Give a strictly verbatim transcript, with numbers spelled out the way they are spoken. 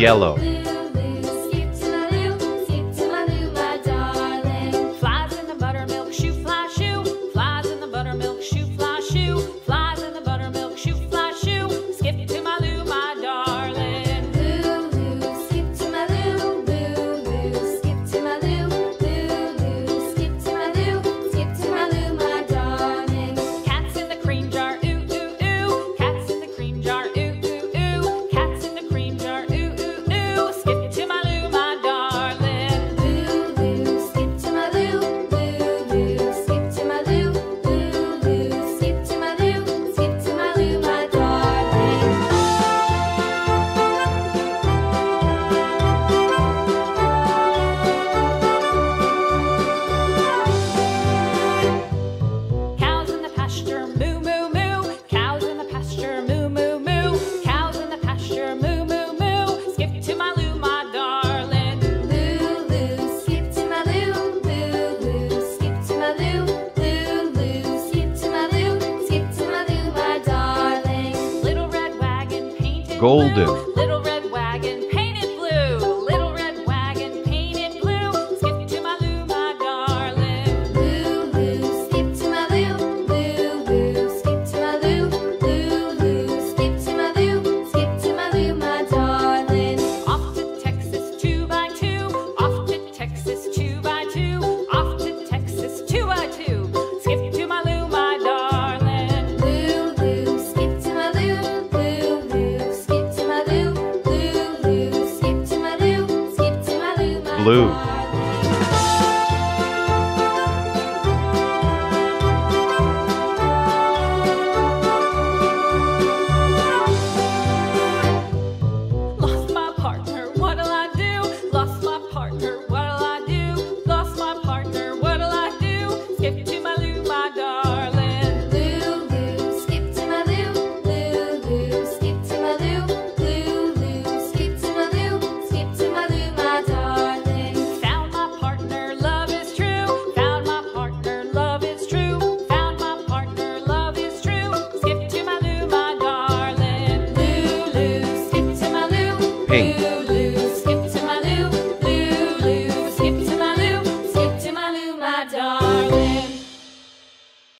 yellow. Golden. Blue.